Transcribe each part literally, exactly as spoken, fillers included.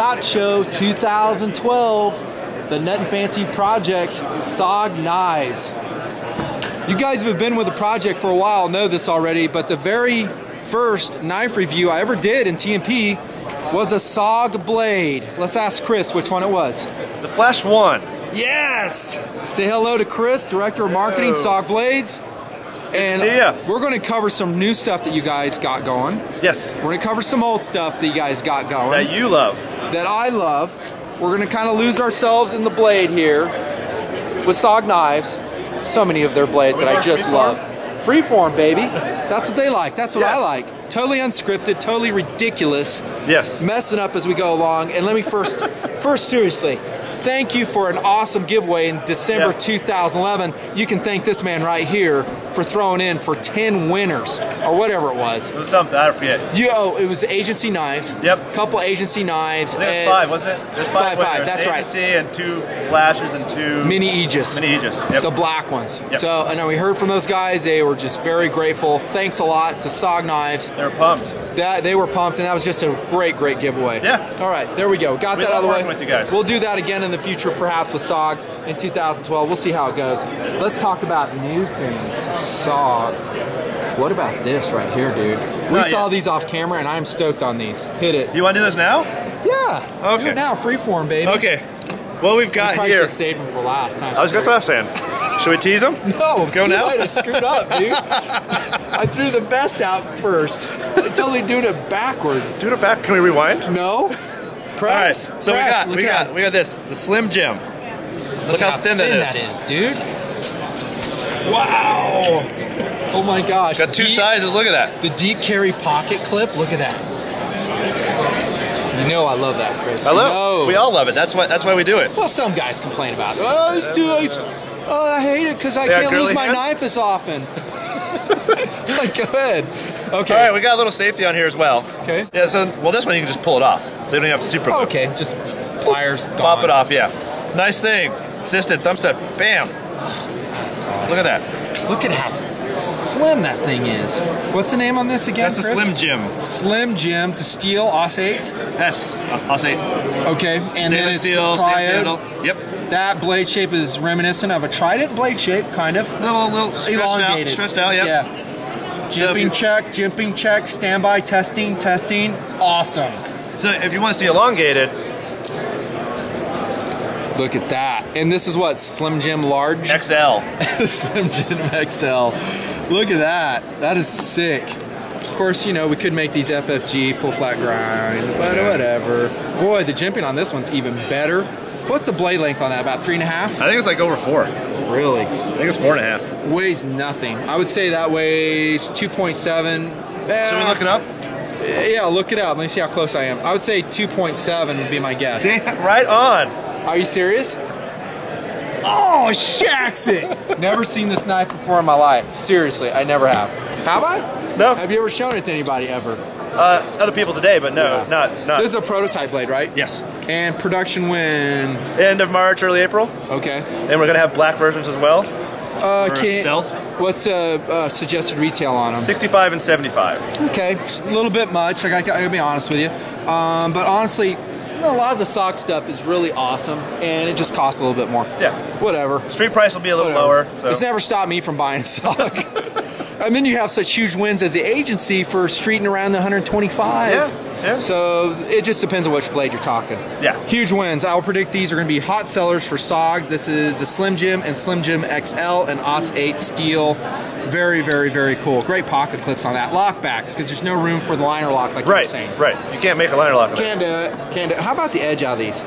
SHOT Show two thousand twelve, the Nut and Fancy Project SOG Knives. You guys who have been with the project for a while know this already, but the very first knife review I ever did in T M P was a SOG blade. Let's ask Chris which one it was. It's a Flash one. Yes! Say hello to Chris, Director of Marketing, hello. SOG Blades. And see ya. We're going to cover some new stuff that you guys got going. Yes. We're going to cover some old stuff that you guys got going. That you love. That I love. We're going to kind of lose ourselves in the blade here with SOG Knives. So many of their blades that I just love. Freeform, baby. That's what they like. That's what yes. I like. Totally unscripted, totally ridiculous. Yes. Messing up as we go along. And let me first, first seriously, thank you for an awesome giveaway in December yep. two thousand eleven. You can thank this man right here for throwing in for ten winners or whatever it was. It was something, I forget. You, oh, it was Agency Knives. Yep. Couple Agency Knives. There was five, wasn't it? There's five, five, five that's Agency right. and two Flashes and two... Mini Aegis. Mini Aegis, yep. The black ones. Yep. So, I know we heard from those guys. They were just very grateful. Thanks a lot to SOG Knives. They were pumped. That, they were pumped, and that was just a great, great giveaway. Yeah. All right, there we go. Got we that out of the way. With you guys. We'll do that again in the future, perhaps with SOG in two thousand twelve. We'll see how it goes. Let's talk about new things. SOG. What about this right here, dude? We Not saw yet. These off camera, and I'm stoked on these. Hit it. You want to do this now? Yeah. Okay. Do it now, freeform, baby. Okay. What we've got we here. I saved them for last time. I was just what I was saying. Should we tease them? No, go now. Late. I screwed up, dude. I threw the best out first. I'm totally doing it backwards. Doing it back? Can we rewind? No. Press. All right. So press. we got, we got, out. we got this. The Slim Jim. Look, Look how, how thin, thin that, that is. is, dude. Wow. Oh my gosh. Got two deep, sizes. Look at that. The deep carry pocket clip. Look at that. You know I love that, Chris. I love. You know. We all love it. That's why. That's why we do it. Well, some guys complain about it. Oh, it's too. It's, Oh, I hate it because I they can't lose my hands? Knife as often. Like, go ahead. Okay. All right, we got a little safety on here as well. Okay. Yeah. So, well, this one you can just pull it off. So you don't have to super. Oh, okay. Just pliers. Pop it off. Yeah. Nice thing. Assisted thumb step. Bam. Oh, that's awesome. Look at that. Look at how slim that thing is. What's the name on this again? That's the Slim Jim. Slim Jim to steel Aus eight. Yes. Aus eight. Okay. And then it's steel. Yep. That blade shape is reminiscent of a Trident blade shape, kind of. Little, little stretched elongated. Out, stretched out, yep. yeah. Jimping check, jimping check, standby, testing, testing. Awesome. So if you want to see elongated. Look at that. And this is what, Slim Jim Large? X L. Slim Jim X L. Look at that. That is sick. Of course, you know, we could make these F F G full flat grind, but whatever. Boy, the jimping on this one's even better. What's the blade length on that, about three and a half? I think it's like over four. Really? I think it's four and a half. Weighs nothing. I would say that weighs two point seven. Eh. Should we look it up? Yeah, look it up. Let me see how close I am. I would say two point seven would be my guess. Damn, right on. Are you serious? Oh, shacks it. Never seen this knife before in my life. Seriously, I never have. Have I? No. Have you ever shown it to anybody ever? Uh, other people today, but no, yeah. not, not. This is a prototype blade, right? Yes. And production when? End of March, early April. Okay. And we're gonna have black versions as well. Uh, for can, stealth. What's uh, uh suggested retail on them? sixty-five and seventy-five. Okay, a little bit much. Like I gotta be honest with you, um, but honestly, a lot of the SOG stuff is really awesome, and it just costs a little bit more. Yeah. Whatever. Street price will be a little Whatever. lower. So. It's never stopped me from buying a SOG. And then you have such huge wins as the agency for streeting around the one hundred twenty-five. Yeah, yeah. So it just depends on which blade you're talking. Yeah. Huge wins. I'll predict these are going to be hot sellers for SOG. This is a Slim Jim and Slim Jim X L and Aus eight steel. Very, very, very cool. Great pocket clips on that. Lockbacks, because there's no room for the liner lock like right, you were saying. Right, right. You can't make a liner lock. Can do, can do. How about the edge out of these?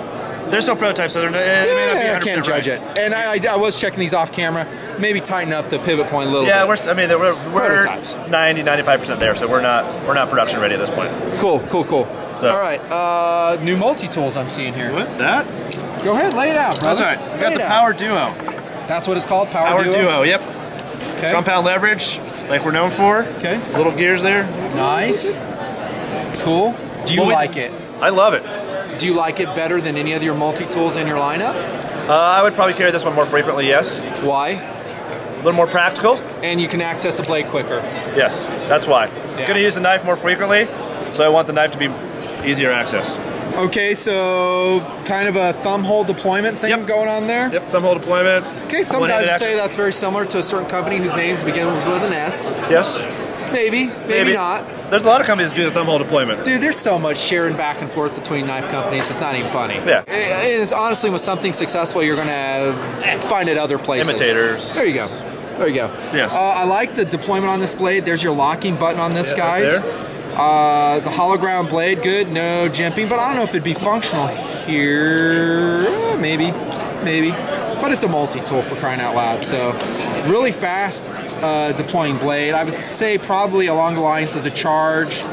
They're still prototypes, so they're not, yeah, they may not be I can't judge right. it. And I, I, I was checking these off camera. Maybe tighten up the pivot point a little yeah, bit. Yeah, I mean, we're, we're ninety, ninety-five percent there, so we're not we're not production ready at this point. Cool, cool, cool. So. All right, uh, new multi-tools I'm seeing here. What, that? Go ahead, lay it out, brother. That's all right. We got the Power Duo. That's what it's called, Power Duo? Power Duo, yep. Okay. Compound leverage, like we're known for. Okay. Little gears there. Nice. Cool. Do you well, like it? I love it. Do you like it better than any of your multi-tools in your lineup? Uh, I would probably carry this one more frequently, yes. Why? A little more practical. And you can access the blade quicker. Yes, that's why. Yeah. I'm going to use the knife more frequently, so I want the knife to be easier access. Okay, so kind of a thumb hole deployment thing yep. going on there? Yep, thumb hole deployment. Okay, some guys say that's very similar to a certain company whose names begins with an S. Yes. Maybe, maybe, maybe not. There's a lot of companies that do the thumb hole deployment. Dude, there's so much sharing back and forth between knife companies, it's not even funny. Yeah. It, it's honestly, with something successful, you're going to find it other places. Imitators. There you go. There you go. Yes. Uh, I like the deployment on this blade. There's your locking button on this, yeah, guys. Right there. Uh, the hollow ground blade, good, no jimping, but I don't know if it'd be functional here. Maybe, maybe. But it's a multi-tool for crying out loud, so really fast uh, deploying blade. I would say probably along the lines of the Charge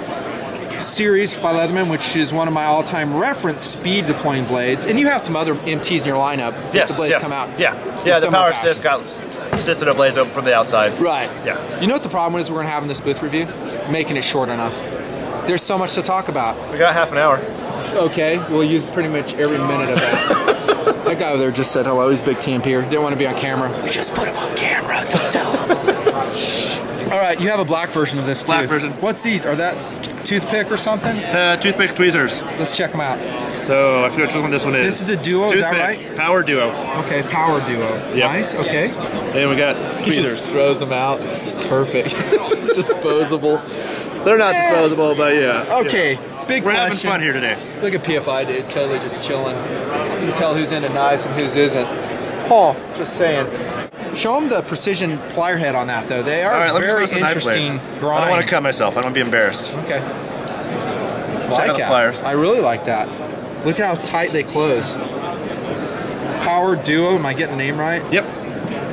series by Leatherman, which is one of my all-time reference speed deploying blades. And you have some other M Ts in your lineup. Yes, the blades yes. come out. Yeah, yeah. The Power Assist got assisted of blades open from the outside. Right. Yeah. You know what the problem is we're going to have in this booth review? Making it short enough. There's so much to talk about. We got half an hour. Okay, we'll use pretty much every minute of that. That guy over there just said hello. He's big T M P here. Didn't want to be on camera. We just put him on camera. Don't tell him. All right, you have a black version of this too. Black version. What's these? Are that toothpick or something? Uh, toothpick tweezers. Let's check them out. So I forget which one this one is. This is a duo. Toothpick, is that right? Power Duo. Okay, Power Duo. Yep. Nice. Okay. And we got tweezers. He just throws them out. Perfect. Disposable. They're not yeah. disposable, but yeah. Okay. Yeah. Big We're question. having fun here today. Look at P F I, dude. Totally just chilling. You can tell who's into knives and who's isn't. Paul, oh, just saying. Show them the precision plier head on that, though. They are right, let very me interesting grind. I don't want to cut myself. I don't want to be embarrassed. Okay. Well, Check I out the pliers. I really like that. Look at how tight they close. Power Duo. Am I getting the name right? Yep.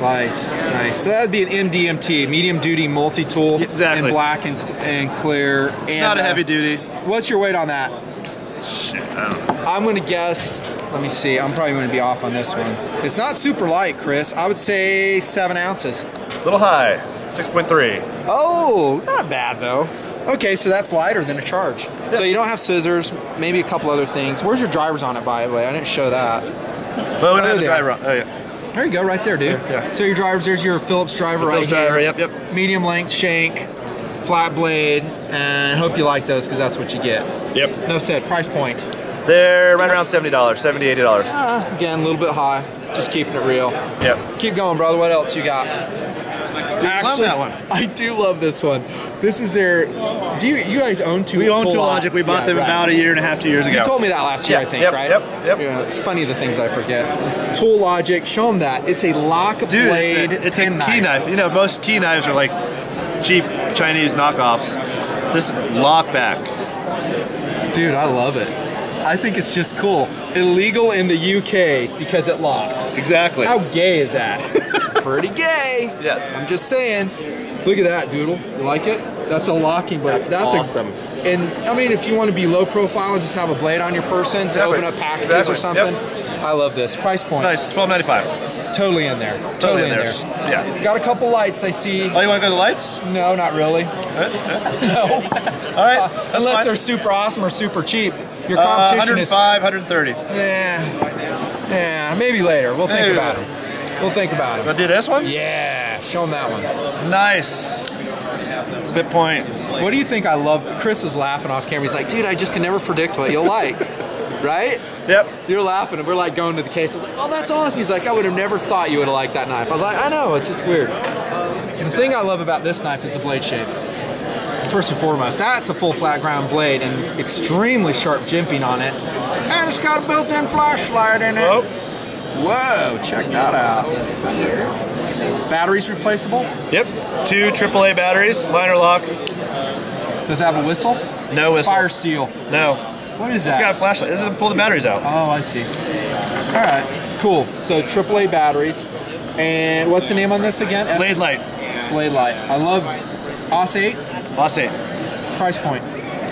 Nice, nice. So that'd be an M D M T, medium duty multi tool, exactly. in black and and clear. It's and, not a heavy uh, duty. What's your weight on that? Shit, I don't know. I'm gonna guess. Let me see. I'm probably gonna be off on this one. It's not super light, Chris. I would say seven ounces. A little high, six point three. Oh, not bad though. Okay, so that's lighter than a Charge. Yeah. So you don't have scissors, maybe a couple other things. Where's your drivers on it, by the way? I didn't show that. Well, we don't oh, have the driver on. Oh yeah. There you go, right there, dude. Yeah, yeah. So your drivers, there's your Phillips driver the right Phillips here. Driver, yep, yep. Medium length shank, flat blade, and hope you like those because that's what you get. Yep. No set. Price point? They're right around seventy dollars, seventy dollars, eighty dollars. Uh, again, a little bit high. Just keeping it real. Yep. Keep going, brother. What else you got? Dude, Actually, I love that one. I do love this one. This is their. Do you, you guys own Tool Logic? We own Tool Logic. We bought yeah, them right. about a year and a half, two years ago. You told me that last year, yeah. I think, yep, right? Yep, yep. You know, it's funny the things I forget. Tool Logic, show them that. It's a lock Dude, blade. It's a, it's a knife. key knife. You know, most key knives are like cheap Chinese knockoffs. This is lock back. Dude, I love it. I think it's just cool. Illegal in the U K because it locks. Exactly. How gay is that? Pretty gay. Yes. I'm just saying. Look at that, Doodle. You like it? That's a locking blade. That's, That's awesome. A, and I mean, if you want to be low profile and just have a blade on your person to exactly. open up packages exactly. or something, yep. I love this. Price point. It's nice. twelve ninety-five. Totally in there. Totally, totally in, in there. there. Yeah. Got a couple lights. I see. Oh, you want to go to the lights? No, not really. no. All right. Uh, unless fine. they're super awesome or super cheap. Your competition uh, one oh five, is one thirty. Yeah. Yeah. Maybe later. We'll think maybe about later. it. We'll think about it. We'll do this one? Yeah. Show them that one. It's nice. Good point. What do you think I love? Chris is laughing off camera. He's like, dude, I just can never predict what you'll like. Right? Yep. You're laughing and we're like going to the case. I was like, oh, that's awesome. He's like, I would have never thought you would have liked that knife. I was like, I know. It's just weird. The thing I love about this knife is the blade shape. First and foremost, that's a full flat ground blade and extremely sharp jimping on it. And it's got a built-in flashlight in it. Oh. Whoa, check that out. Batteries replaceable? Yep. Two triple A batteries, liner lock. Does it have a whistle? No whistle. Fire seal? No. What is that? It's got a flashlight. This doesn't pull the batteries out. Oh, I see. All right, cool. So triple A batteries. And what's the name on this again? BladeLight. BladeLight. I love Aus eight? Aus eight. Price point?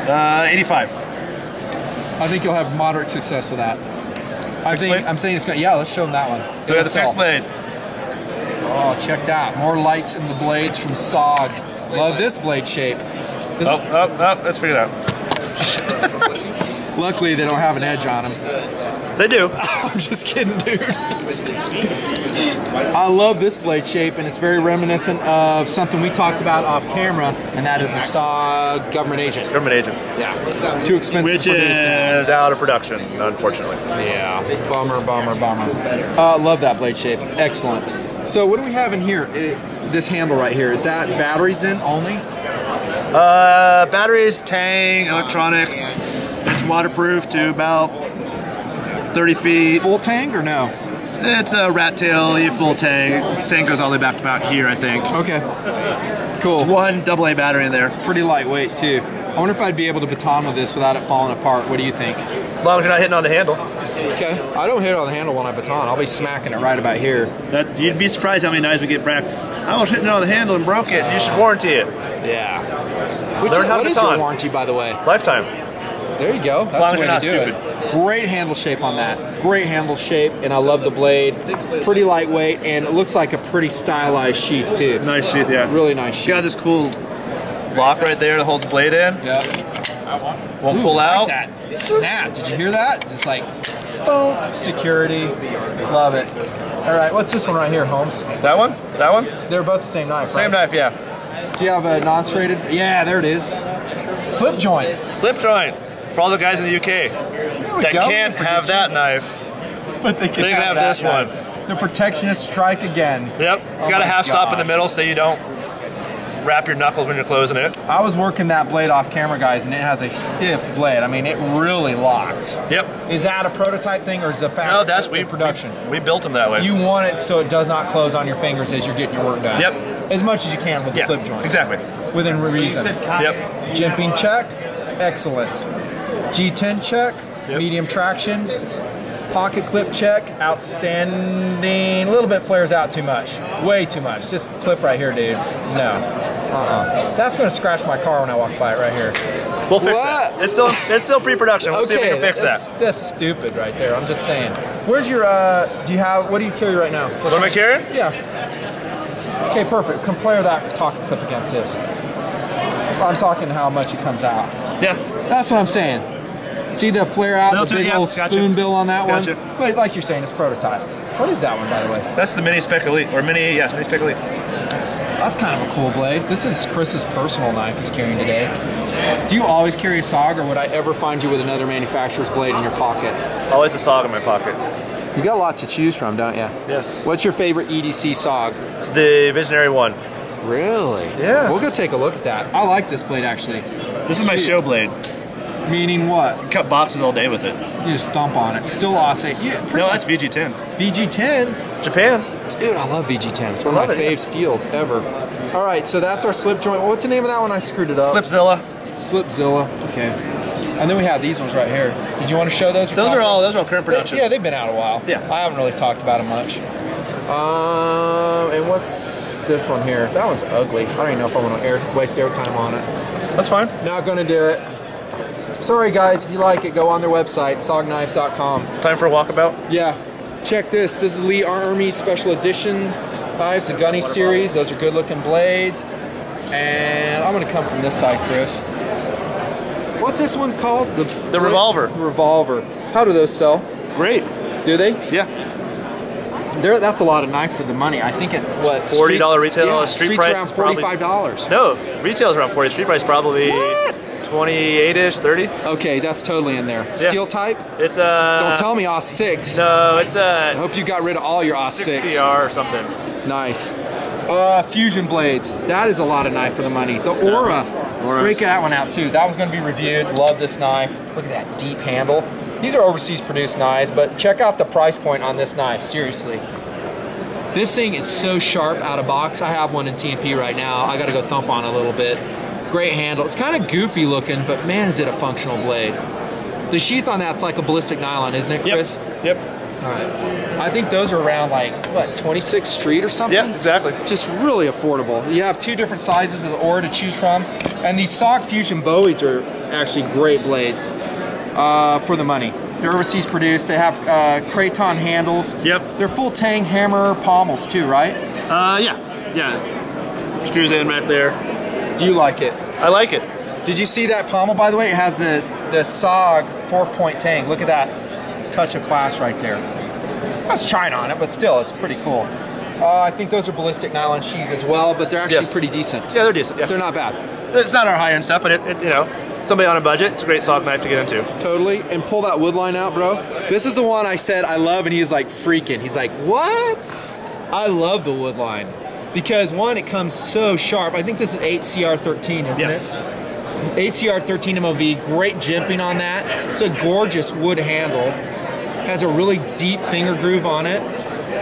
Uh, eighty-five. I think you'll have moderate success with that. I'm saying, I'm saying it's going to, yeah, let's show them that one. So we got the fixed blade. Oh, check that. More lights in the blades from S O G. Love this blade shape. This oh, oh, oh, let's figure it out. Luckily, they don't have an edge on them. They do. I'm just kidding, dude. I love this blade shape, and it's very reminiscent of something we talked about off camera, and that is a S O G Government Agent. Government Agent. Yeah. Too expensive. Which is out of production, unfortunately. Yeah. Bummer, bummer, bummer. I uh, love that blade shape. Excellent. So what do we have in here? It, this handle right here, is that batteries in only? Uh, batteries, tang, electronics. It's waterproof to about thirty feet. Full tang or no? It's a rat tail, you full tang. Tang goes all the way back to about here, I think. Okay. Cool. It's one double A battery in there. It's pretty lightweight, too. I wonder if I'd be able to baton with this without it falling apart. What do you think? As long as you're not hitting on the handle. Okay. I don't hit on the handle when I baton. I'll be smacking it right about here. That, you'd be surprised how many knives we get back. I was hitting it on the handle and broke it. You should warranty it. Yeah. Which, Learn how what is your warranty, by the way? Lifetime. There you go. That's as long as you're not stupid. It. Great handle shape on that. Great handle shape, and I love the blade. Pretty lightweight, and it looks like a pretty stylized sheath, too. Nice sheath, yeah. Really nice sheath. It's got this cool lock right there that holds the blade in. Yeah. Won't Ooh, pull out. Like that. Snap. Did you hear that? Just like, boom. Security. Love it. All right, what's this one right here, Holmes? That one? That one? They're both the same knife, Same right? knife, yeah. Do you have a non-serrated? Yeah, there it is. Slip joint. Slip joint. For all the guys in the U K that go. can't Forget have that knife, but they can they have, have this knife. one. The protectionist strike again. Yep. It's oh got a half gosh. stop in the middle so you don't wrap your knuckles when you're closing it. I was working that blade off camera, guys, and it has a stiff blade. I mean, it really locks. Yep. Is that a prototype thing or is the fact? No, that's we production. We, we built them that way. You want it so it does not close on your fingers as you're getting your work done. Yep. As much as you can with the yep. slip joint. Exactly. Within reason. Yep. Jimping check. Excellent. G ten check. Yep. Medium traction. Pocket clip check, outstanding. A little bit flares out too much. Way too much. Just clip right here, dude. No. Uh-uh. That's going to scratch my car when I walk by it right here. We'll fix what? that. It's still, it's still pre-production. We'll okay, see if we can fix that's, that. That's stupid right there. I'm just saying. Where's your, uh, do you have, what do you carry right now? What's what am I carrying? Yeah. Okay, perfect. Compare that pocket clip against this. I'm talking how much it comes out. Yeah. That's what I'm saying. See the flare out, Little the big too, yeah, old gotcha. spoonbill on that gotcha. one? But like you're saying, it's prototype. What is that one, by the way? That's the Mini Spec Elite, or Mini, yes, Mini Spec Elite. That's kind of a cool blade. This is Chris's personal knife he's carrying today. Do you always carry a S O G, or would I ever find you with another manufacturer's blade in your pocket? Always a S O G in my pocket. You got a lot to choose from, don't you? Yes. What's your favorite E D C S O G? The Visionary one. Really? Yeah. We'll go take a look at that. I like this blade, actually. This is my show blade. Meaning what? Cut boxes all day with it. You just stomp on it. Still Aus eight. Yeah, no, that's V G ten. V G ten? Japan. Dude, I love V G ten. It's one of my it, fave yeah. steels ever. All right, so that's our slip joint. What's the name of that one? I screwed it up. Slipzilla. Slipzilla. Okay. And then we have these ones right here. Did you want to show those? Those are all. Those are all current production. They, yeah, they've been out a while. Yeah. I haven't really talked about them much. Um, and what's this one here? That one's ugly. I don't even know if I want to air, waste air time on it. That's fine. Not gonna do it. Sorry guys, if you like it, go on their website, S O G knives dot com. Time for a walkabout? Yeah. Check this. This is Lee Army Special Edition knives, the Gunny series. Those are good looking blades. And I'm going to come from this side, Chris. What's this one called? The, the Revolver. The Revolver. How do those sell? Great. Do they? Yeah. They're, that's a lot of knife for the money. I think it what forty dollar retail. Yeah, street, street price around forty five dollars. No, retail is around forty. Street price probably twenty-eight-ish, thirty. Okay, that's totally in there. Yeah. Steel type? It's a. Uh, Don't tell me Aus six. No, it's a. Uh, I hope you got rid of all your Aus six. six C R or something. Nice. Uh, fusion blades. That is a lot of knife for the money. The Aura. No. Break that one out too. That one's going to be reviewed. Love this knife. Look at that deep handle. These are overseas produced knives, but check out the price point on this knife, seriously. This thing is so sharp out of box. I have one in T M P right now. I gotta go thump on it a little bit. Great handle. It's kind of goofy looking, but man, is it a functional blade. The sheath on that's like a ballistic nylon, isn't it, Chris? Yep. Yep. All right. I think those are around like, what, twenty-sixth Street or something? Yeah, exactly. Just really affordable. You have two different sizes of the Aura to choose from, and these S O G Fusion Bowies are actually great blades. Uh, for the money. They're overseas produced. They have uh, Kraton handles. Yep. They're full tang hammer pommels too, right? Uh, yeah. Yeah. Screws in right there. Do you like it? I like it. Did you see that pommel, by the way? It has the, the S O G four point tang. Look at that. touch of class right there. That's China on it, but still, it's pretty cool. Uh, I think those are ballistic nylon sheaths as well, but they're actually yes. pretty decent. Yeah, they're decent. Yeah. They're not bad. It's not our high-end stuff, but it, it, you know, somebody on a budget, it's a great soft knife to get into. Totally, and pull that Woodline out, bro. This is the one I said I love, and he's like freaking. He's like, what? I love the Woodline because one, it comes so sharp. I think this is eight C R thirteen, isn't yes. it? eight C R thirteen M O V, great jimping on that. It's a gorgeous wood handle. Has a really deep finger groove on it.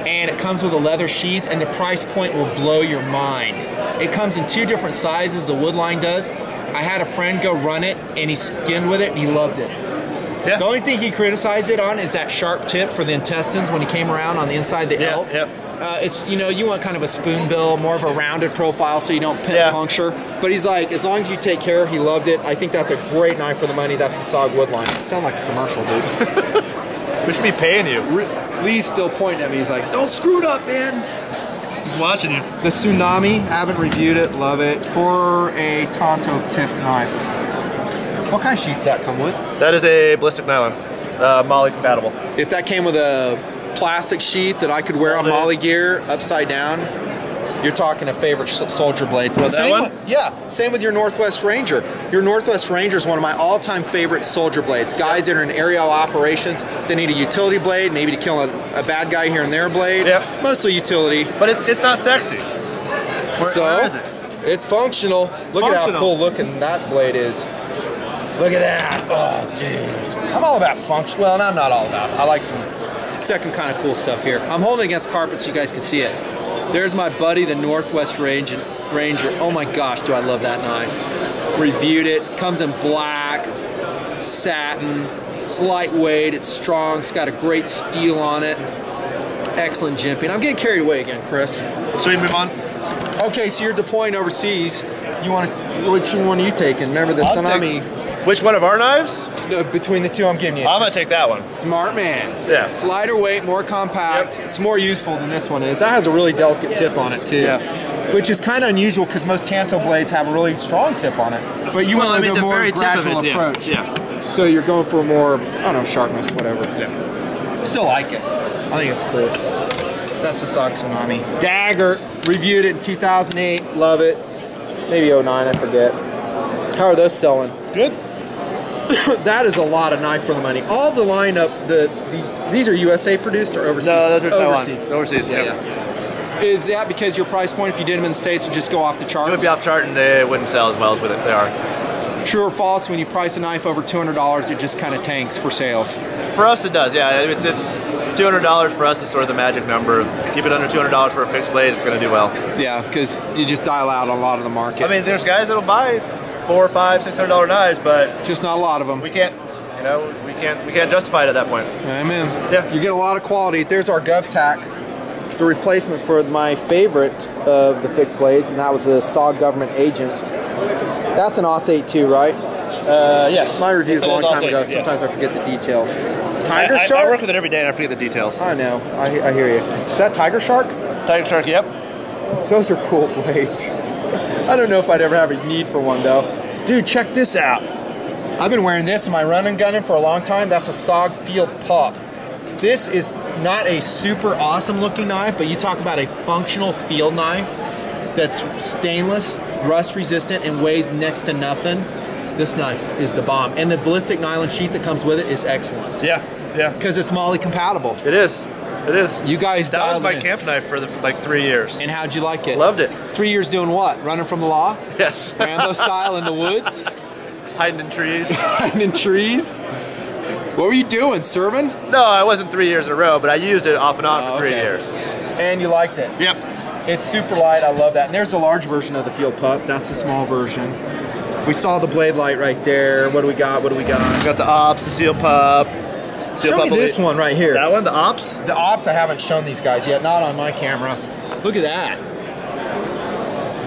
And it comes with a leather sheath, and the price point will blow your mind. It comes in two different sizes, the Woodline does. I had a friend go run it, and he skinned with it, and he loved it. Yeah. The only thing he criticized it on is that sharp tip for the intestines when he came around on the inside of the yep, elk. Yep. Uh, it's, you know, you want kind of a spoonbill, more of a rounded profile so you don't pin yeah. puncture. But he's like, as long as you take care, he loved it. I think that's a great knife for the money. That's a S O G Woodline. It sounds like a commercial, dude. We should be paying you. Lee's still pointing at me. He's like, don't screw it up, man. He's watching you. The Tsunami, haven't reviewed it, love it. For a Tonto tipped knife. What kind of sheets that come with? That is a ballistic nylon, uh, Molly compatible. If that came with a plastic sheath that I could wear on Molly gear upside down, you're talking a favorite soldier blade. Well, same that one? With, yeah, same with your Northwest Ranger. Your Northwest Ranger is one of my all-time favorite soldier blades. Guys that are in aerial operations, they need a utility blade, maybe to kill a, a bad guy here and there blade. Yep. Mostly utility. But it's, it's not sexy. Where, so, where is it? It's functional. It's look functional. at how cool looking that blade is. Look at that. Oh, dude. I'm all about function. Well, no, I'm not all about it. I like some second kind of cool stuff here. I'm holding against carpet so you guys can see it. There's my buddy, the Northwest Ranger. Oh my gosh, do I love that knife. Reviewed it, comes in black, satin, it's lightweight, it's strong, it's got a great steel on it. Excellent jimping. I'm getting carried away again, Chris. So we move on? Okay, so you're deploying overseas. You want to, which one are you taking? Remember the Tsunami. Which one of our knives? No, between the two I'm giving you. I'm gonna take that one. Smart man. Yeah. It's lighter weight, more compact. Yep. It's more useful than this one is. That has a really delicate yeah. tip on it too. Yeah. Which is kind of unusual because most Tanto blades have a really strong tip on it. But you well, want I mean, a more gradual is, yeah. approach. Yeah. So you're going for more, I don't know, sharpness, whatever. Yeah. Still like it. I think it's cool. That's the S O G Tsunami. Dagger, reviewed it in two thousand eight, love it. Maybe oh nine, I forget. How are those selling? Good. That is a lot of knife for the money. All the lineup, the these these are U S A produced or overseas? No, those are Taiwan. Overseas. Overseas, yeah, yeah. yeah. Is that because your price point, if you did them in the States, would just go off the chart? It would be off chart and they wouldn't sell as well as with it. They are. True or false, when you price a knife over two hundred dollars, it just kind of tanks for sales? For us, it does, yeah. It's, it's two hundred dollars for us is sort of the magic number. Keep it under two hundred dollars for a fixed blade, it's going to do well. Yeah, because you just dial out on a lot of the market. I mean, there's guys that'll buy four, five, six hundred dollar knives, but just not a lot of them. We can't, you know, we can't, we can't justify it at that point. Amen. Yeah, you get a lot of quality. There's our GovTac, the replacement for my favorite of the fixed blades, and that was the S O G Government Agent. That's an Aus eight too, right? Uh, yes. My review is a long time ago. Sometimes I forget the details. Tiger Shark. I work with it every day, and I forget the details. I know. I, I hear you. Is that Tiger Shark? Tiger Shark. Yep. Those are cool blades. I don't know if I'd ever have a need for one though. Dude, check this out. I've been wearing this in my run and gunning for a long time. That's a S O G Field Pup. This is not a super awesome looking knife, but you talk about a functional field knife that's stainless, rust resistant, and weighs next to nothing. This knife is the bomb. And the ballistic nylon sheath that comes with it is excellent. Yeah, yeah. Because it's Molly compatible. It is. It is. You guys That was my in. camp knife for, the, for like three years. And how'd you like it? Loved it. Three years doing what? Running from the law? Yes. Rambo style in the woods? Hiding in trees. Hiding in trees? What were you doing? Serving? No, I wasn't three years in a row, but I used it off and on oh, for three okay. years. And you liked it? Yep. It's super light. I love that. And there's a large version of the Field Pup. That's a small version. We saw the BladeLight right there. What do we got? What do we got? We got the Ops, the Seal Pup. Seal Show Pup me Elite. This one right here. That one, the Ops? The Ops I haven't shown these guys yet, not on my camera. Look at that.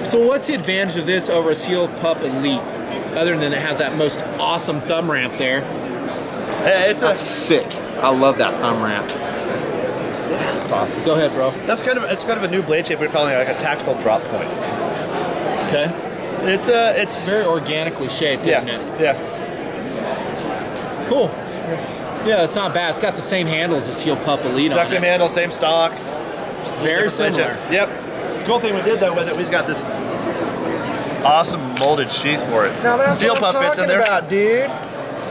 So what's the advantage of this over a Seal Pup Elite, other than it has that most awesome thumb ramp there? Hey, it's That's a sick. I love that thumb ramp. That's awesome. Go ahead, bro. That's kind of, it's kind of a new blade shape. We're calling it like a tactical drop point. Okay. It's uh, it's very organically shaped, yeah, isn't it? Yeah. Cool. Yeah, it's not bad. It's got the same handles as Seal Pup Elite. Exact same handle, same stock. Just very similar. Legend. Yep. Cool thing we did though with it, we've got this awesome molded sheath for it. Now that's Seal what Pup I'm talking fits in there. About, dude.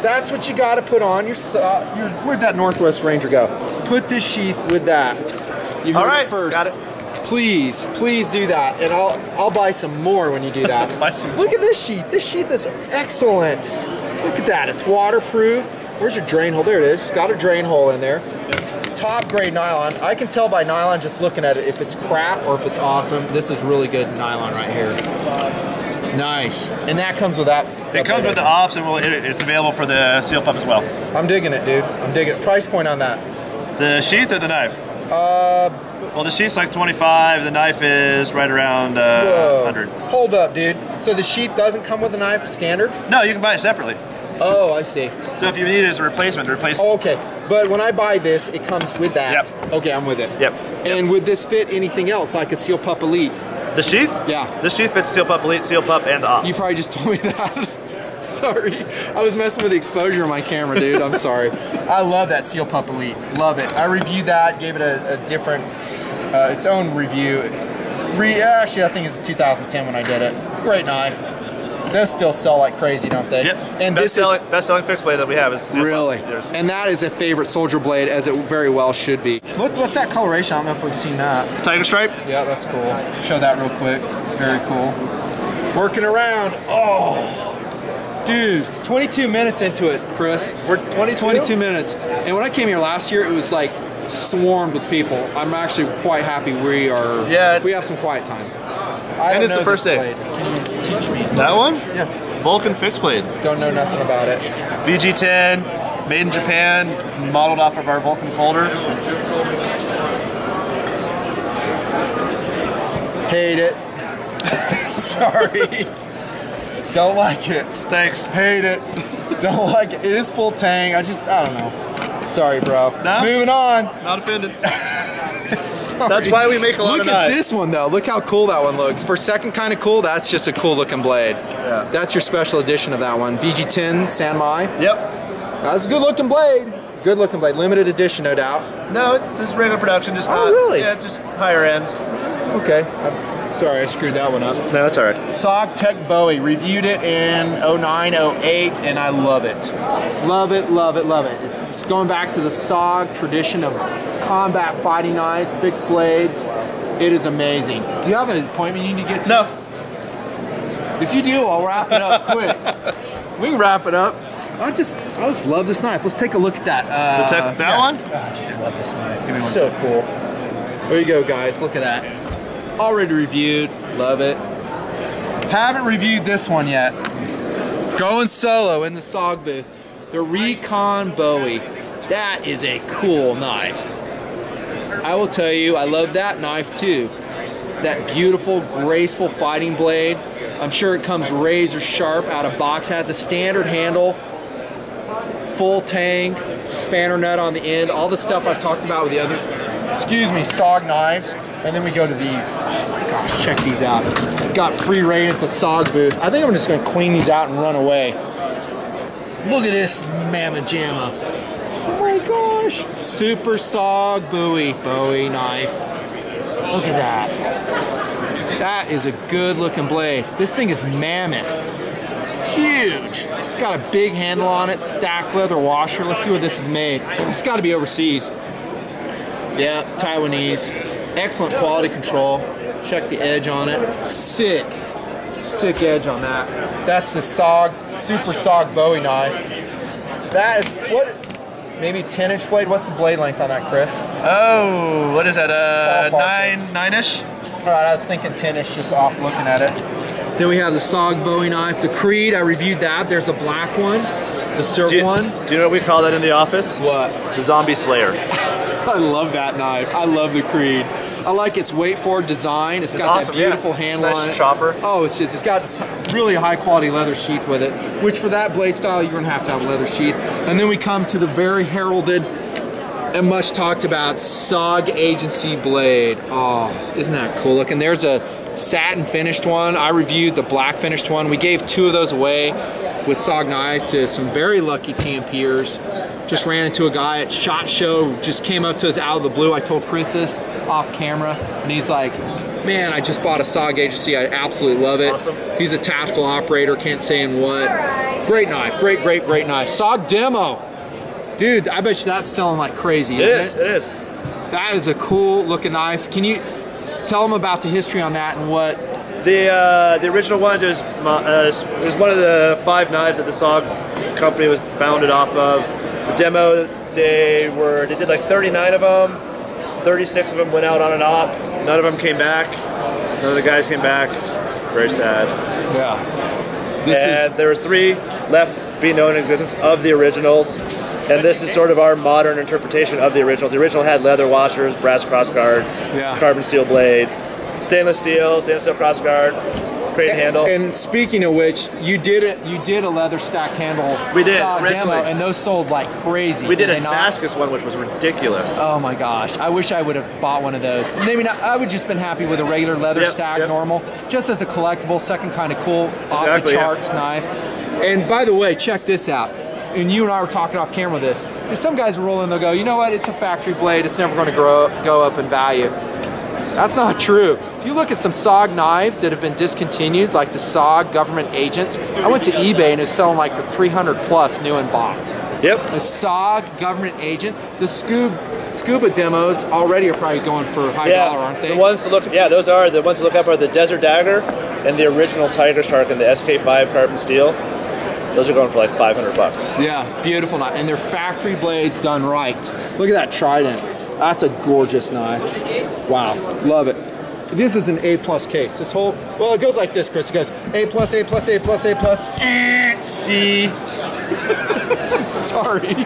That's what you got to put on your, uh, your. Where'd that Northwest Ranger go? Put this sheath with that. You heard All right, it first. Got it. Please, please do that, and I'll I'll buy some more when you do that. buy some Look more. at this sheath. This sheath is excellent. Look at that. It's waterproof. Where's your drain hole? There it is. It's got a drain hole in there. Top grade nylon. I can tell by nylon just looking at it if it's crap or if it's awesome. This is really good nylon right here. Nice. And that comes with that. It comes with the Ops, and we'll, it, it's available for the Seal Pup as well. I'm digging it, dude. I'm digging it. Price point on that? The sheath or the knife? Uh. Well, the sheath's like twenty-five. The knife is right around uh, one hundred. Hold up, dude. So the sheath doesn't come with a knife standard? No, you can buy it separately. Oh, I see. So if you need it as a replacement, replace. Oh, okay. But when I buy this, it comes with that. Yep. Okay, I'm with it. Yep. And yep. would this fit anything else, like a Seal Pup Elite? The sheath? Yeah. This sheath fits Seal Pup Elite, Seal Pup, and the Ops. You probably just told me that. Sorry. I was messing with the exposure on my camera, dude. I'm sorry. I love that Seal Pup Elite. Love it. I reviewed that, gave it a, a different, uh, its own review. Re Actually, I think it was two thousand ten when I did it. Great knife. Those still sell like crazy, don't they? Yep. And best this selling, is best selling fixed blade that we have is really, and that is a favorite soldier blade, as it very well should be. What, what's that coloration? I don't know if we've seen that. Tiger stripe. Yeah, that's cool. Show that real quick. Very cool. Working around. Oh, dudes, twenty-two minutes into it, Chris. We're twenty-two minutes. And when I came here last year, it was like swarmed with people. I'm actually quite happy we are. Yeah, it's, we have some quiet time. I and it's the first day. Blade. Teach me. That one? Yeah. Vulcan fixed blade. Don't know nothing about it. V G ten, made in Japan, modeled off of our Vulcan folder. Hate it. Sorry. Don't like it. Thanks. Hate it. Don't like it. It is full tang. I just, I don't know. Sorry, bro. No? Moving on. Not offended. Sorry. That's why we make a lot Look of Look at knives. This one though. Look how cool that one looks. For second kind of cool, that's just a cool looking blade. Yeah. That's your special edition of that one. V G ten Sanmai. Yep. That's a good looking blade. Good looking blade. Limited edition, no doubt. No, just regular production. Just oh, not, really? Yeah, just higher end. Okay. I'm sorry, I screwed that one up. No, that's all right. S O G Tech Bowie. Reviewed it in oh nine, oh eight, and I love it. Love it, love it, love it. It's, it's going back to the S O G tradition of combat fighting knives, fixed blades. It is amazing. Do you have an appointment you need to get to? No. If you do, I'll wrap it up quick. We can wrap it up. I just I just love this knife. Let's take a look at that. Uh, that yeah. one? Oh, I just love this knife. Give me one so second. Cool. There you go, guys. Look at that. Already reviewed. Love it. Haven't reviewed this one yet. Going solo in the S O G booth. The Recon Bowie. That is a cool knife. I will tell you, I love that knife too. That beautiful, graceful fighting blade. I'm sure it comes razor sharp out of box. Has a standard handle, full tang, spanner nut on the end. All the stuff I've talked about with the other, excuse me, S O G knives. And then we go to these. Oh my gosh, check these out. Got free reign at the S O G booth. I think I'm just gonna clean these out and run away. Look at this mamma jamma. Oh my gosh! Super S O G Bowie. Bowie knife. Look at that. That is a good looking blade. This thing is mammoth. Huge. It's got a big handle on it, stacked leather washer. Let's see where this is made. It's gotta be overseas. Yeah, Taiwanese. Excellent quality control. Check the edge on it. Sick. Sick edge on that. That's the S O G, Super S O G Bowie knife. That is, what? Maybe ten inch blade. What's the blade length on that, Chris? Oh, what is that? Uh, nine, nine-ish? All right, I was thinking ten-ish just off looking at it. Then we have the S O G Bowie knife. The Creed, I reviewed that. There's a black one, the silver one. Do you know what we call that in the office? What? The Zombie Slayer. I love that knife. I love the Creed. I like its weight forward design. It's, it's got awesome, that beautiful yeah. handle nice on it. Chopper. Oh, it's just, it's got really high quality leather sheath with it, which for that blade style, you're gonna have to have a leather sheath. And then we come to the very heralded and much talked about S O G Agency blade. Oh, isn't that cool looking? There's a satin finished one. I reviewed the black finished one. We gave two of those away with S O G knives to some very lucky T M Pers. Just ran into a guy at SHOT Show, just came up to us out of the blue. I told Chris this off camera, and he's like, man, I just bought a S O G Agency. I absolutely love it. Awesome. He's a tactical operator, can't say in what. Great knife, great, great, great knife. S O G Demo. Dude, I bet you that's selling like crazy, isn't it? Is, it is. That is a cool looking knife. Can you tell them about the history on that and what? The, uh, the original ones, it was, uh, it was one of the five knives that the S O G company was founded off of. The Demo, they were, they did like thirty-nine of them, thirty-six of them went out on an op, none of them came back, none of the guys came back, very sad. Yeah. This and is... there were three left being known in existence of the originals, and this is sort of our modern interpretation of the originals. The original had leather washers, brass crossguard, yeah. carbon steel blade, stainless steel, stainless steel crossguard, crane and, handle. And speaking of which, you did it. You did a leather stacked handle. We did originally, and those sold like crazy. We did a Damascus one, which was ridiculous. Oh my gosh! I wish I would have bought one of those. Maybe not. I would just been happy with a regular leather yep, stack, yep. normal, just as a collectible, second kind of cool, exactly, off the charts yeah. knife. And by the way, check this out. And you and I were talking off camera this. Because some guys roll in, they'll go, you know what? It's a factory blade. It's never going to grow go up in value. That's not true. If you look at some S O G knives that have been discontinued, like the S O G Government Agent, I went to eBay and it's selling like for three hundred plus new in box. Yep. The S O G Government Agent, the scuba, scuba demos already are probably going for high yeah, dollar, aren't they? The ones to look, yeah, those are. The ones to look up are the Desert Dagger and the original Tiger Shark and the S K five carbon steel. Those are going for like five hundred bucks. Yeah, beautiful knife. And they're factory blades done right. Look at that Trident. That's a gorgeous knife. Wow, love it. This is an A plus case. This whole, well, it goes like this, Chris. It goes A plus, A plus, A plus, A plus, and C. Sorry. Could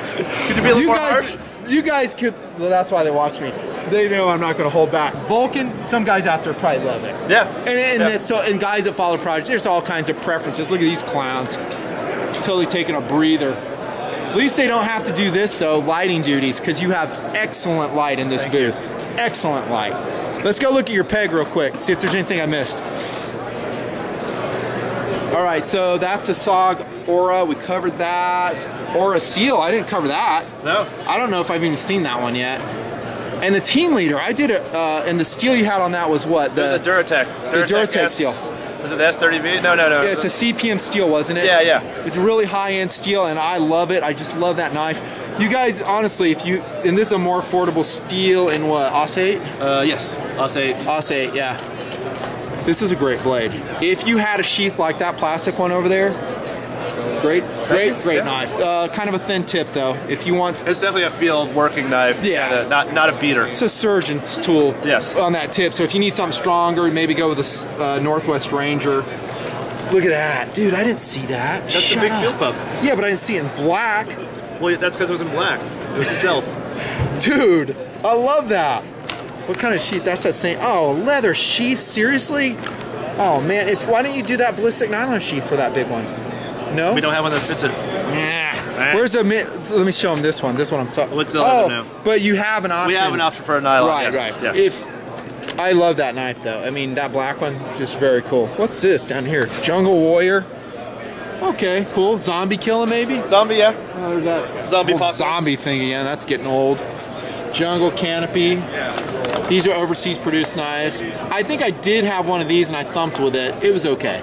you be a little more harsh? You guys could, well, that's why they watch me. They know I'm not going to hold back. Vulcan, some guys out there probably love it. Yeah. And, and, yeah. It's so, and guys that follow projects, there's all kinds of preferences. Look at these clowns. Totally taking a breather. At least they don't have to do this though, lighting duties, because you have excellent light in this Thank booth. You. Excellent light. Let's go look at your peg real quick, see if there's anything I missed. All right, so that's a S O G Aura, we covered that. Aura Seal, I didn't cover that. No. I don't know if I've even seen that one yet. And the team leader, I did it, uh, and the steel you had on that was what? The, it was a Duratec. Duratec the Duratec S seal. Was it the S thirty V? No, no, no. Yeah, it's a C P M steel, wasn't it? Yeah, yeah. It's really high-end steel, and I love it. I just love that knife. You guys, honestly, if you, and this is a more affordable steel in what, Aus eight? Uh, yes, Aus eight. Aus eight, yeah. This is a great blade. If you had a sheath like that plastic one over there, great, great, great yeah. knife. Uh, kind of a thin tip, though. If you want, it's definitely a field working knife. Yeah, a, not not a beater. It's a surgeon's tool. Yes. On that tip, so if you need something stronger, maybe go with a uh, Northwest Ranger. Look at that, dude! I didn't see that. That's Shut a big up. Field pup. Yeah, but I didn't see it in black. Well, that's because it was in black. It was stealth. Dude, I love that. What kind of sheath? That's that same. Oh, leather sheath. Seriously? Oh man, if why don't you do that ballistic nylon sheath for that big one? No? We don't have one that fits it. Nah. Where's the so let me show them this one. This one I'm talking. What's the other oh, now? But you have an option. We have an option for a nylon. Right, yes. right. Yes. If I love that knife though. I mean that black one, just very cool. What's this down here? Jungle Warrior. Okay, cool. Zombie killer maybe? Zombie, yeah. Oh, there's that zombie pop zombie thing again. That's getting old. Jungle Canopy. Yeah. These are overseas produced knives. I think I did have one of these and I thumped with it. It was okay.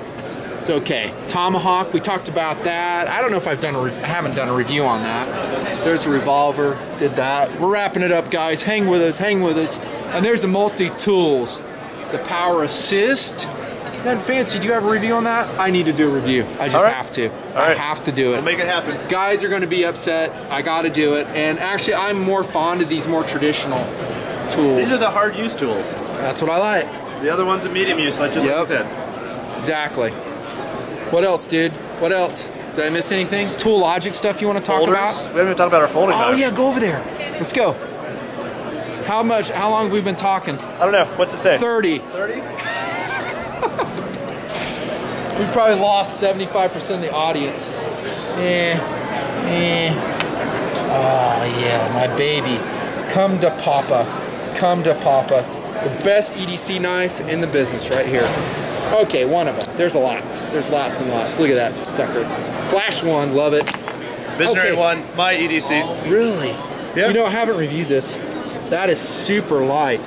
It's okay. Tomahawk, we talked about that. I don't know if I've done a re I haven't done a review on that. There's a revolver, did that. We're wrapping it up, guys. Hang with us, hang with us. And there's the multi-tools. The power assist. That fancy, do you have a review on that? I need to do a review. I just right. have to. All I right. have to do it. We'll make it happen. Guys are gonna be upset. I gotta do it. And actually I'm more fond of these more traditional tools. These are the hard use tools. That's what I like. The other one's a medium use, like just yep. like I said. Exactly. What else, dude? What else? Did I miss anything? Tool Logic stuff you want to talk Folders? About? We haven't even talked about our folding. Oh, knives. Yeah, go over there. Let's go. How much, how long have we been talking? I don't know. What's it say? thirty. thirty? We've probably lost seventy-five percent of the audience. Eh. Eh. Oh, yeah, my baby. Come to Papa. Come to Papa. The best E D C knife in the business right here. Okay, one of them. There's a lots. There's lots and lots. Look at that sucker. Flash one, love it. Visionary okay. one, my E D C. Really? Yeah. You know, I haven't reviewed this. That is super light.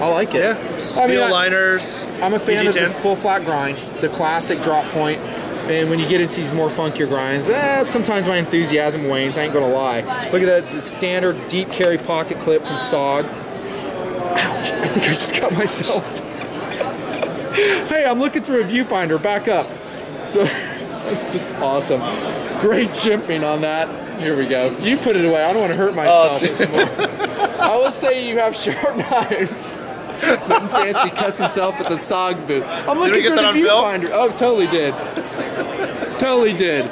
I like it. Yeah. Steel I mean, I, liners. I'm a fan V G ten. Of the full flat grind, the classic drop point. And when you get into these more funkier grinds, eh, sometimes my enthusiasm wanes, I ain't gonna lie. Look at that standard deep carry pocket clip from S O G. Ouch, I think I just got myself. Hey, I'm looking through a viewfinder, back up. So, that's just awesome. Great jimping on that. Here we go. You put it away, I don't wanna hurt myself. Oh, I will say you have sharp knives. Nothing fancy, cuts himself at the S O G booth. I'm looking through the viewfinder. Film? Oh, totally did. Totally did.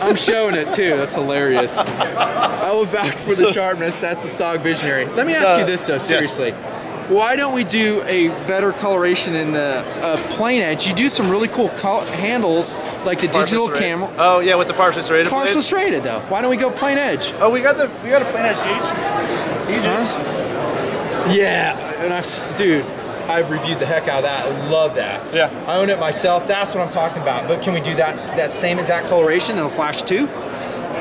I'm showing it too. That's hilarious. I will vouch for the sharpness. That's a S O G Visionary. Let me ask uh, you this though, seriously. Yes. Why don't we do a better coloration in the uh, plain edge? You do some really cool handles, like the partial digital serrated. Camera. Oh yeah, with the partial serrated. Partial blades. serrated though. Why don't we go plain edge? Oh, we got the we got a plain edge gauge. Huh? Yeah. And I, dude, I've reviewed the heck out of that. I love that. Yeah. I own it myself. That's what I'm talking about. But can we do that that same exact coloration in a Flash two?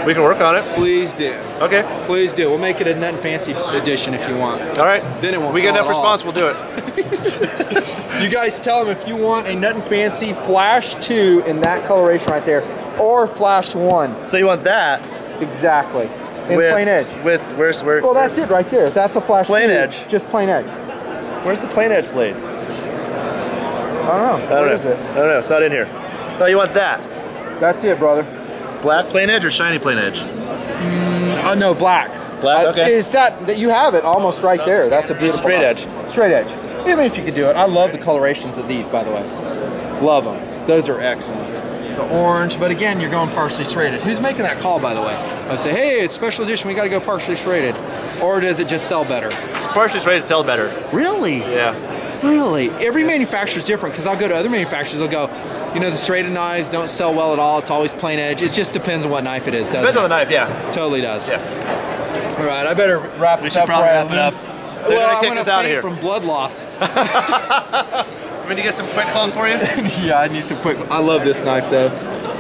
We can work on it. Please do. Okay. Please do. We'll make it a nothing fancy edition if you want. All right. Then it won't. We get enough response. We'll do it. You guys tell them if you want a nothing fancy Flash two in that coloration right there, or Flash one. So you want that? Exactly. In with, plain edge. With where's where? Well, that's it right there. That's a Flash plain two. Plain edge. Just plain edge. Where's the plain edge blade? I don't know. I don't what know. is it? I don't know. It's not in here. No, you want that. That's it, brother. Black plain edge or shiny plain edge? Mm, oh, no, black. Black, uh, okay. It's that, that, you have it almost right there. That's a beautiful straight edge. Straight edge. I mean, if you could do it. I love the colorations of these, by the way. Love them. Those are excellent. The orange, but again, you're going partially serrated. Who's making that call, by the way? I say, hey, it's special edition, we gotta go partially serrated. Or does it just sell better? It's partially serrated sell better. Really? Yeah. Really? Every manufacturer's different, because I'll go to other manufacturers, they'll go, you know, the serrated knives don't sell well at all, it's always plain edge. It just depends on what knife it is, doesn't it? Depends on the knife, yeah. Totally does. Yeah. All right, I better wrap this up. We should probably wrap it up. They're gonna kick us out of here. Well, I'm gonna faint from blood loss. I'm going to get some quick clones for you? Yeah, I need some quick. I love this knife though.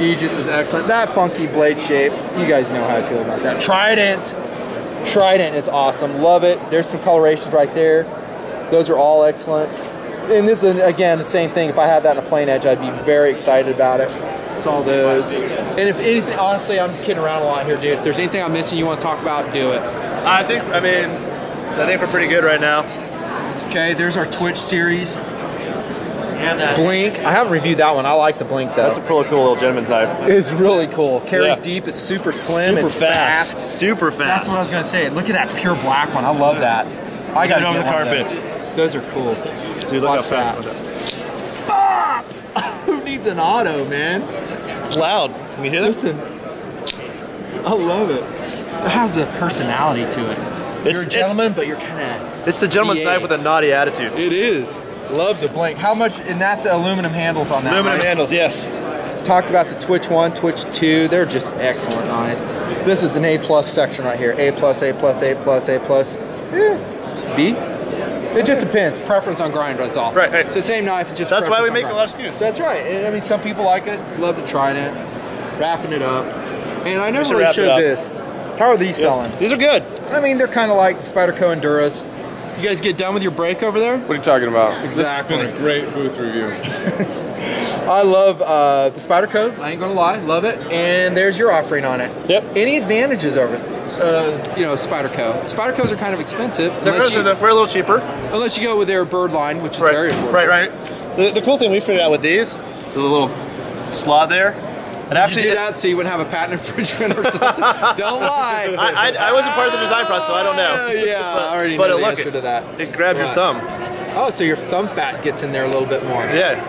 Aegis is excellent. That funky blade shape. You guys know how I feel about that. Trident. Trident is awesome. Love it. There's some colorations right there. Those are all excellent. And this is, again, the same thing. If I had that in a plain edge, I'd be very excited about it. Saw those. And if anything, honestly, I'm kidding around a lot here, dude. If there's anything I'm missing you want to talk about, do it. I think, I mean, I think we're pretty good right now. Okay, there's our Twitch series. Blink. I haven't reviewed that one. I like the Blink though. That's a really cool little gentleman's knife. It's really cool. Carries yeah. deep. It's super slim. Super it's fast. fast. Super fast. That's what I was gonna say. Look at that pure black one. I love that. I got it on the carpet. Those. those are cool. Dude, look how fast. That. Ah! Who needs an auto, man? It's loud. Can you hear that? Listen. I love it. It has a personality to it. It's, you're a gentleman, but you're kind of. It's the gentleman's knife with a naughty attitude. It is. Love the Blink. How much, and that's aluminum handles on that. Aluminum right? handles, yes. Talked about the Twitch one, Twitch two. They're just excellent, honest. This is an A plus section right here. A plus, A plus, A plus, A plus. Eh, B. It just depends. Preference on grind, that's all. Right, right. It's the same knife. It's just that's why we make grind. a lot of S K Us. That's right. And, I mean, some people like it. Love the Trident. Wrapping it up. And I never really showed this. How are these yes. selling? These are good. I mean, they're kind of like Spyderco and Duras. You guys get done with your break over there? What are you talking about? Exactly. This has been a great booth review. I love uh, the Spyderco. I ain't gonna lie, love it. And there's your offering on it. Yep. Any advantages over it? Uh, you know, Spyderco. Spydercos are kind of expensive. They're, you, they're, they're a little cheaper. Unless you go with their bird line, which is right. very affordable. Right, right. The, the cool thing we figured out with these, the little slot there. And Did actually, you do that so you wouldn't have a patent infringement or something? Don't lie. I, I, I wasn't part of the design process, so I don't know. Yeah, but, I already know the answer it, to that. It grabs right. your thumb. Oh, so your thumb fat gets in there a little bit more. Yeah.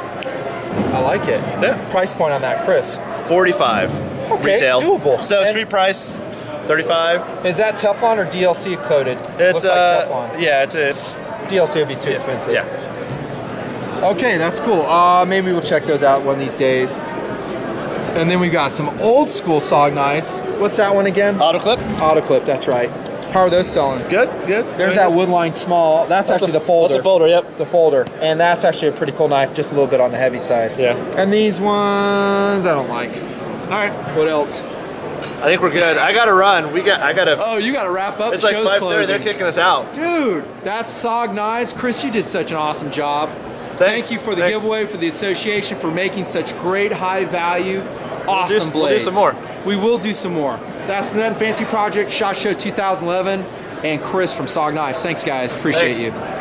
I like it. Yeah. Price point on that, Chris? forty-five. Okay, retail. Doable. So and street price, thirty-five. Is that Teflon or D L C coated? It's Looks uh, like Teflon. Yeah, it's, it's... D L C would be too yeah, expensive. Yeah. Okay, that's cool. Uh, maybe we'll check those out one of these days. And then we've got some old school S O G knives. What's that one again? Autoclip. Autoclip, that's right. How are those selling? Good, good. There's that Woodline small. That's, that's actually a, the folder. That's the folder, yep. The folder. And that's actually a pretty cool knife, just a little bit on the heavy side. Yeah. And these ones I don't like. All right. What else? I think we're good. I gotta run. We got. I gotta. Oh, you gotta wrap up. It's the like show's closing. They're kicking us out, dude. That's S O G Knives. Chris, you did such an awesome job. Thanks. Thank you for the Thanks. giveaway, for the association, for making such great, high value, awesome we'll do, blades. We'll do some more. We will do some more. That's another fancy project. SHOT Show twenty eleven, and Chris from S O G Knives. Thanks, guys. Appreciate Thanks. you.